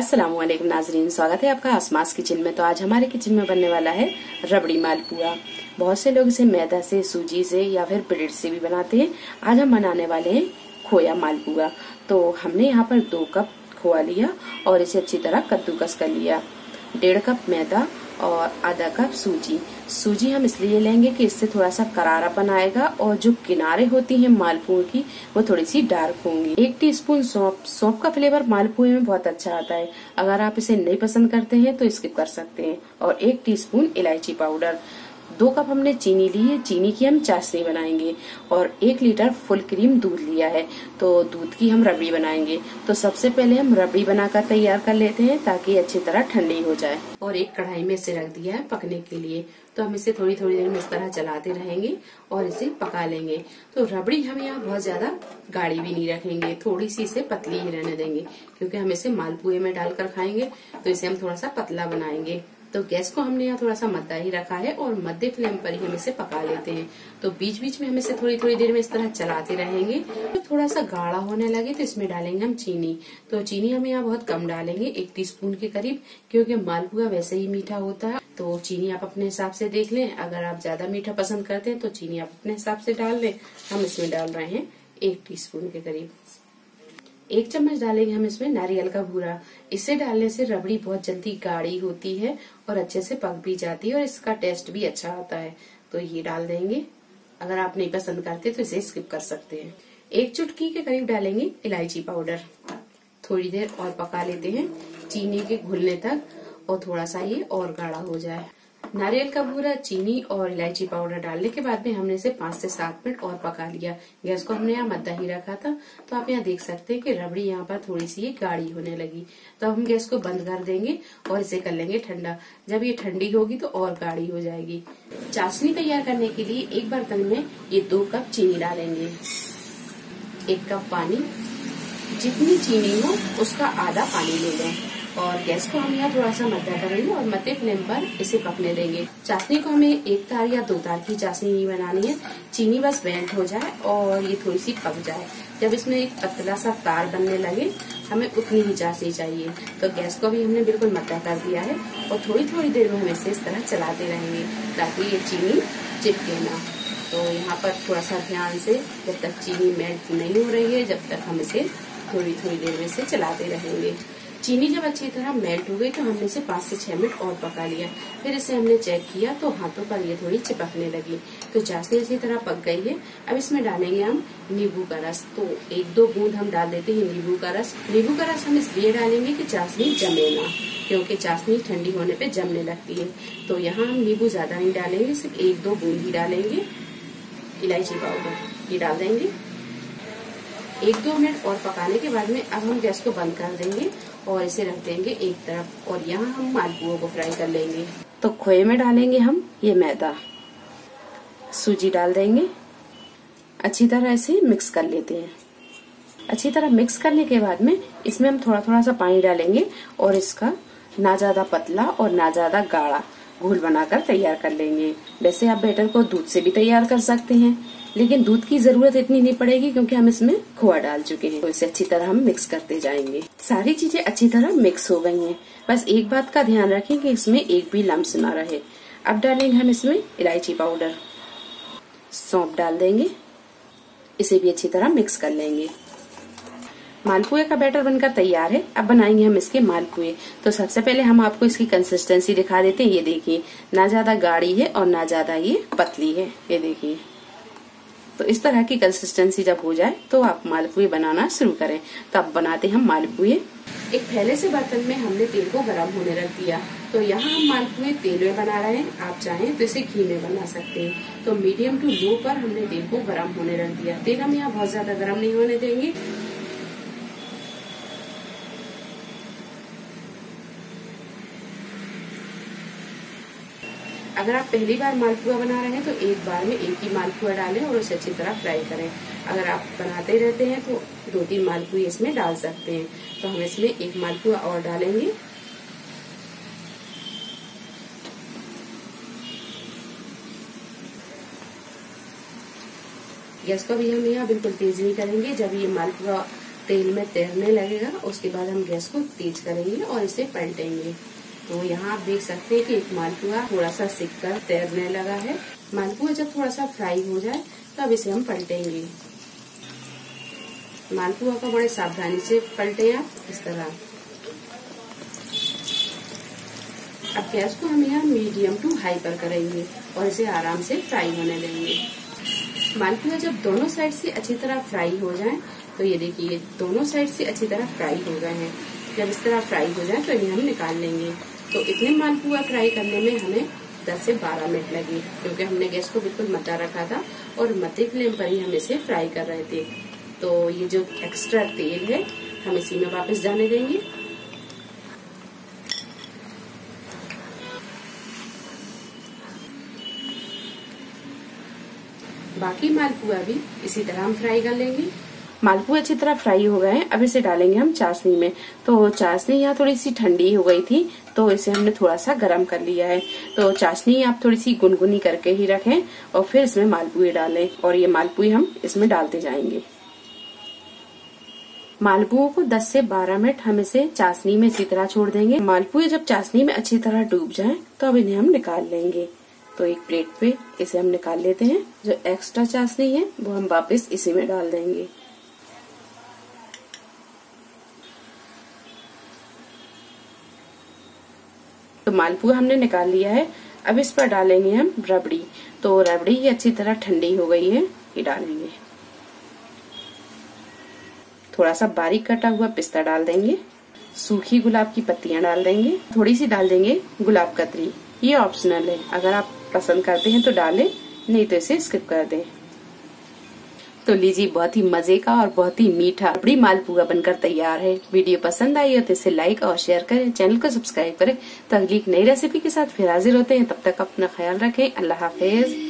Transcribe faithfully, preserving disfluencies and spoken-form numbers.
अस्सलाम वालेकुम नाजरीन, स्वागत है आपका आसमास किचन में। तो आज हमारे किचन में बनने वाला है रबड़ी मालपुआ। बहुत से लोग इसे मैदा से, सूजी से या फिर ब्रेड से भी बनाते हैं। आज हम बनाने वाले हैं खोया मालपुआ। तो हमने यहाँ पर दो कप खोया लिया और इसे अच्छी तरह कद्दूकस कर लिया। डेढ़ कप मैदा और आधा कप सूजी। सूजी हम इसलिए लेंगे कि इससे थोड़ा सा करारा बनाएगा और जो किनारे होती हैं मालपुए की वो थोड़ी सी डार्क होंगी। एक टीस्पून सौंफ। सौंफ का फ्लेवर मालपुए में बहुत अच्छा आता है। अगर आप इसे नहीं पसंद करते हैं तो स्किप कर सकते हैं। और एक टीस्पून इलायची पाउडर। दो कप हमने चीनी ली है, चीनी की हम चाशनी बनाएंगे। और एक लीटर फुल क्रीम दूध लिया है, तो दूध की हम रबड़ी बनाएंगे। तो सबसे पहले हम रबड़ी बनाकर तैयार कर लेते हैं ताकि अच्छी तरह ठंडी हो जाए। और एक कढ़ाई में इसे रख दिया है पकने के लिए। तो हम इसे थोड़ी थोड़ी देर में इस तरह चलाते रहेंगे और इसे पका लेंगे। तो रबड़ी हम यहाँ बहुत ज्यादा गाढ़ी भी नहीं रखेंगे, थोड़ी सी इसे पतली ही रहने देंगे क्योंकि हम इसे मालपुए में डालकर खाएंगे तो इसे हम थोड़ा सा पतला बनाएंगे। तो गैस को हमने यहाँ थोड़ा सा मद्दा ही रखा है और मध्य फ्लेम पर ही हम इसे पका लेते हैं। तो बीच बीच में हम इसे थोड़ी थोड़ी देर में इस तरह चलाते रहेंगे। तो थोड़ा सा गाढ़ा होने लगे तो इसमें डालेंगे हम चीनी। तो चीनी हम यहाँ बहुत कम डालेंगे, एक टीस्पून के करीब, क्योंकि मालपुआ वैसे ही मीठा होता है। तो चीनी आप अपने हिसाब से देख लें। अगर आप ज्यादा मीठा पसंद करते हैं तो चीनी आप अपने हिसाब से डाल लें। हम इसमें डाल रहे हैं एक टीस्पून के करीब। एक चम्मच डालेंगे हम इसमें नारियल का भूरा। इसे डालने से रबड़ी बहुत जल्दी गाढ़ी होती है और अच्छे से पक भी जाती है और इसका टेस्ट भी अच्छा आता है। तो ये डाल देंगे। अगर आप नहीं पसंद करते तो इसे स्किप कर सकते हैं। एक चुटकी के करीब डालेंगे इलायची पाउडर। थोड़ी देर और पका लेते हैं चीनी के घुलने तक और थोड़ा सा ये और गाढ़ा हो जाए। नारियल का भूरा, चीनी और इलायची पाउडर डालने के बाद में हमने इसे पांच से सात मिनट और पका लिया। गैस को हमने यहाँ मद्दा ही रखा था। तो आप यहाँ देख सकते हैं कि रबड़ी यहाँ पर थोड़ी सी ये गाढ़ी होने लगी। तो हम गैस को बंद कर देंगे और इसे कर लेंगे ठंडा। जब ये ठंडी होगी तो और गाढ़ी हो जाएगी। चाशनी तैयार करने के लिए एक बर्तन में ये दो कप चीनी डालेंगे, एक कप पानी। जितनी चीनी हो उसका आधा पानी ले लें। और गैस को हम यहाँ थोड़ा सा मद्दा करेंगे और मध्य फ्लेम पर इसे पकने देंगे। चाशनी को हमें एक तार या दो तार की चाशनी नहीं बनानी है। चीनी बस मेल्ट हो जाए और ये थोड़ी सी पक जाए। जब इसमें एक पतला सा तार बनने लगे हमें उतनी ही चाशनी चाहिए। तो गैस को भी हमने बिल्कुल मद्दा कर दिया है और थोड़ी थोड़ी देर में हम इसे इस तरह चलाते रहेंगे ताकि ये चीनी चिपके ना। तो यहाँ पर थोड़ा सा ध्यान से, जब तक चीनी मेल्ट नहीं हो रही है जब तक हम इसे थोड़ी थोड़ी देर में इसे चलाते रहेंगे। चीनी जब अच्छी तरह मेल्ट हो गई तो हमने इसे पाँच से छह मिनट और पका लिया। फिर इसे हमने चेक किया तो हाथों पर ये थोड़ी चिपकने लगी। तो चाशनी इसी तरह पक गई है। अब इसमें डालेंगे हम नींबू का रस। तो एक दो बूंद हम डाल देते हैं नींबू का रस। नींबू का रस हम इसलिए डालेंगे कि चाशनी जमे ना, क्योंकि चाशनी ठंडी होने पर जमने लगती है। तो यहाँ हम नींबू ज्यादा नहीं डालेंगे, सिर्फ एक दो बूंद ही डालेंगे। इलायची पाउडर ये डाल देंगे। एक दो मिनट और पकाने के बाद में अब हम गैस को बंद कर देंगे और इसे रख देंगे एक तरफ। और यहाँ हम मालपुओं को फ्राई कर लेंगे। तो खोए में डालेंगे हम ये मैदा, सूजी डाल देंगे। अच्छी तरह इसे मिक्स कर लेते हैं। अच्छी तरह मिक्स करने के बाद में इसमें हम थोड़ा थोड़ा सा पानी डालेंगे और इसका ना ज्यादा पतला और ना ज्यादा गाढ़ा घोल बनाकर तैयार कर लेंगे। वैसे आप बैटर को दूध से भी तैयार कर सकते हैं, लेकिन दूध की जरूरत इतनी नहीं पड़ेगी क्योंकि हम इसमें खोआ डाल चुके हैं। तो इसे अच्छी तरह हम मिक्स करते जाएंगे। सारी चीजें अच्छी तरह मिक्स हो गई हैं। बस एक बात का ध्यान रखें कि इसमें एक भी लम्स ना रहे। अब डालेंगे हम इसमें इलायची पाउडर, सौंफ डाल देंगे। इसे भी अच्छी तरह मिक्स कर लेंगे। मालपुए का बैटर बनकर तैयार है। अब बनाएंगे हम इसके मालपुए। तो सबसे पहले हम आपको इसकी कंसिस्टेंसी दिखा देते हैं। ये देखिए, ना ज्यादा गाढ़ी है और ना ज्यादा ये पतली है। ये देखिए, तो इस तरह की कंसिस्टेंसी जब हो जाए तो आप मालपुए बनाना शुरू करें। तो अब बनाते हैं हम मालपुए। एक फैले से बर्तन में हमने तेल को गर्म होने रख दिया। तो यहाँ हम मालपुए तेल में बना रहे हैं। आप चाहें तो इसे घी में बना सकते हैं। तो मीडियम टू लो पर हमने तेल को गर्म होने रख दिया। तेल हम यहाँ बहुत ज्यादा गर्म नहीं होने देंगे। अगर आप पहली बार मालपुआ बना रहे हैं तो एक बार में एक ही मालपुआ डालें और उसे अच्छी तरह फ्राई करें। अगर आप बनाते रहते हैं तो दो तीन मालपुए इसमें डाल सकते हैं। तो हम इसमें एक मालपुआ और डालेंगे। गैस को भी हम यहाँ बिल्कुल तेज नहीं करेंगे। जब ये मालपुआ तेल में तैरने लगेगा। उसके बाद हम गैस को तेज करेंगे और इसे पलटेंगे। तो यहाँ आप देख सकते हैं कि एक मालपुआ थोड़ा सा सिककर तैरने लगा है। मालपुआ जब थोड़ा सा फ्राई हो जाए तब इसे हम पलटेंगे। मालपुआ को बड़े सावधानी से पलटें आप इस तरह। अब गैस को हम यहाँ मीडियम टू हाई पर करेंगे और इसे आराम से फ्राई होने देंगे। मालपुआ जब दोनों साइड से अच्छी तरह फ्राई हो जाए, तो ये देखिए दोनों साइड से अच्छी तरह फ्राई हो गए हैं। जब इस तरह फ्राई हो जाए तो इन्हें हम निकाल लेंगे। तो इतने मालपुआ फ्राई करने में हमें दस से बारह मिनट लगे, क्योंकि हमने गैस को बिल्कुल मता रखा था और मते फ्लेम पर ही हम इसे फ्राई कर रहे थे। तो ये जो एक्स्ट्रा तेल है हम इसी में वापस जाने देंगे। बाकी मालपुआ भी इसी तरह हम फ्राई कर लेंगे। मालपुआ अच्छी तरह फ्राई हो गए हैं। अब इसे डालेंगे हम चाशनी में। तो चाशनी यहाँ थोड़ी सी ठंडी हो गई थी, तो इसे हमने थोड़ा सा गर्म कर लिया है। तो चाशनी आप थोड़ी सी गुनगुनी करके ही रखें और फिर इसमें मालपुए डालें, और ये मालपुए हम इसमें डालते जाएंगे। मालपुओं को दस से बारह मिनट हम इसे चाशनी में इसी तरह छोड़ देंगे। मालपुए जब चाशनी में अच्छी तरह डूब जाए तो अब इन्हें हम निकाल लेंगे। तो एक प्लेट पे इसे हम निकाल लेते हैं। जो एक्स्ट्रा चाशनी है वो हम वापस इसी में डाल देंगे। तो मालपुआ हमने निकाल लिया है। अब इस पर डालेंगे हम रबड़ी। तो रबड़ी ये अच्छी तरह ठंडी हो गई है, ये डालेंगे। थोड़ा सा बारीक कटा हुआ पिस्ता डाल देंगे। सूखी गुलाब की पत्तियां डाल देंगे। थोड़ी सी डाल देंगे गुलाब कतरी। ये ऑप्शनल है, अगर आप पसंद करते हैं तो डालें, नहीं तो इसे स्किप कर दें। तो लीजिए, बहुत ही मजे का और बहुत ही मीठा रबड़ी मालपुआ बनकर तैयार है। वीडियो पसंद आई हो तो इसे लाइक और शेयर करें, चैनल को सब्सक्राइब करें। तो अगली एक नई रेसिपी के साथ फिर हाजिर होते हैं। तब तक अपना ख्याल रखें। अल्लाह हाफिज।